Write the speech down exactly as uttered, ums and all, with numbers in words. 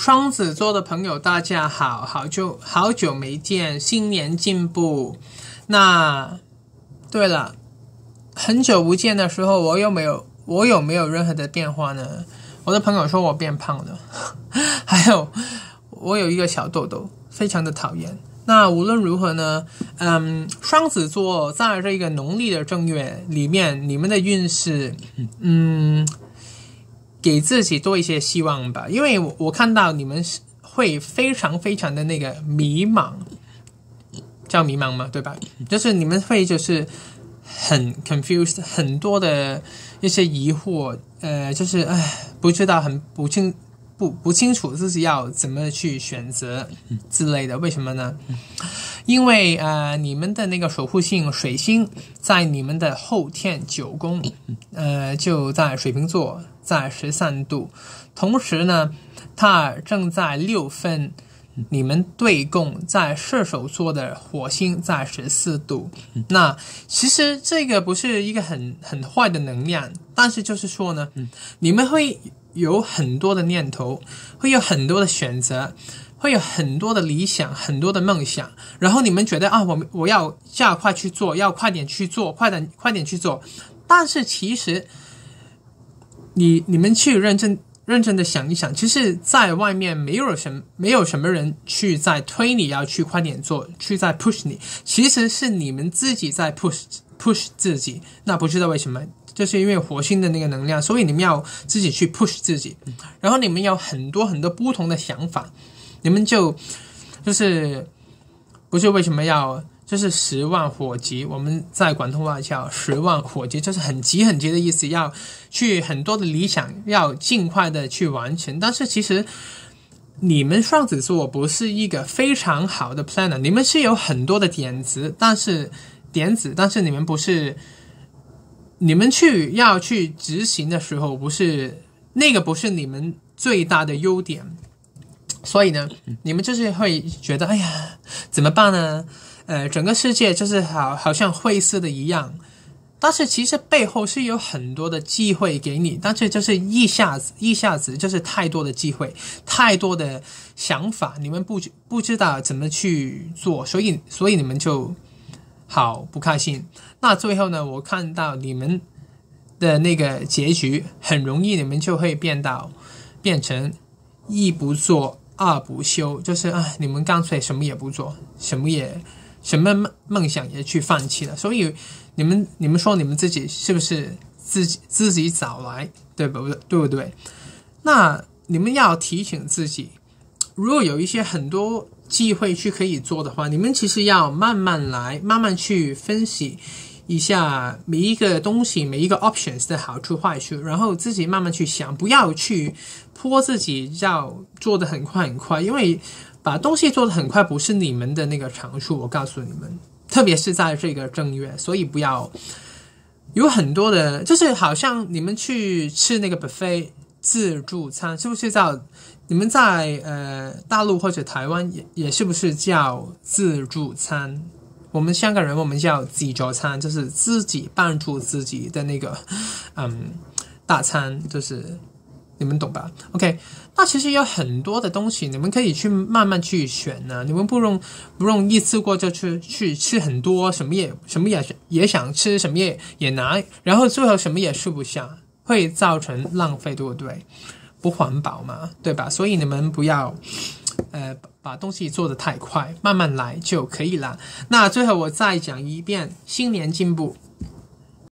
双子座的朋友，大家好，好久好久没见，新年进步。那对了，很久不见的时候，我有没有我有没有任何的变化呢？我的朋友说我变胖了，还有我有一个小痘痘，非常的讨厌。那无论如何呢，嗯，双子座在这个农历的正月里面，你们的运势，嗯。给自己多一些希望吧，因为我我看到你们会非常非常的那个迷茫，叫迷茫嘛，对吧？就是你们会就是很 confused， 很多的一些疑惑，呃，就是唉，不知道很不清不不清楚自己要怎么去选择之类的。为什么呢？因为呃，你们的那个守护星水星在你们的后天九宫，呃，就在水瓶座。在十三度，同时呢它正在六分你们对供在射手座的火星在十四度。那其实这个不是一个很很坏的能量，但是就是说呢，你们会有很多的念头，会有很多的选择，会有很多的理想，很多的梦想，然后你们觉得啊，我我要加快去做，要快点去做，快点快点去做，但是其实你你们去认真认真的想一想，其实在外面没有什么没有什么人去在推你要去快点做，去在 push 你，其实是你们自己在 push push 自己。那不知道为什么，就是因为火星的那个能量，所以你们要自己去 push 自己，然后你们有很多很多不同的想法，你们就就是不是为什么要。就是十万火急，我们在广东话叫十万火急，就是很急很急的意思，要去很多的理想，要尽快的去完成。但是其实你们双子座不是一个非常好的 planner， 你们是有很多的点子，但是点子，但是你们不是，你们去要去执行的时候，不是那个不是你们最大的优点，所以呢，你们就是会觉得，哎呀，怎么办呢？呃，整个世界就是好好像灰色的一样，但是其实背后是有很多的机会给你，但是就是一下子一下子就是太多的机会，太多的想法，你们不不知道怎么去做，所以所以你们就好不开心。那最后呢，我看到你们的那个结局，很容易你们就会变到变成一不做二不休，就是啊，你们干脆什么也不做，什么也。什么梦想也去放弃了，所以你们你们说你们自己是不是自己自己找来，对不对？对不对？那你们要提醒自己，如果有一些很多机会去可以做的话，你们其实要慢慢来，慢慢去分析一下每一个东西，每一个 options 的好处坏处，然后自己慢慢去想，不要去迫自己要做得很快很快，因为。把东西做得很快不是你们的那个长处，我告诉你们，特别是在这个正月，所以不要有很多的，就是好像你们去吃那个 buffet 自助餐，是不是叫你们在呃大陆或者台湾也也是不是叫自助餐？我们香港人我们叫自助餐，就是自己帮助自己的那个嗯大餐，就是。你们懂吧 ？OK， 那其实有很多的东西，你们可以去慢慢去选呢、啊。你们不用不用一次过就去去吃很多，什么也什么也也想吃，什么也也拿，然后最后什么也吃不下，会造成浪费，对不对？不环保嘛，对吧？所以你们不要呃把东西做得太快，慢慢来就可以了。那最后我再讲一遍，新年进步。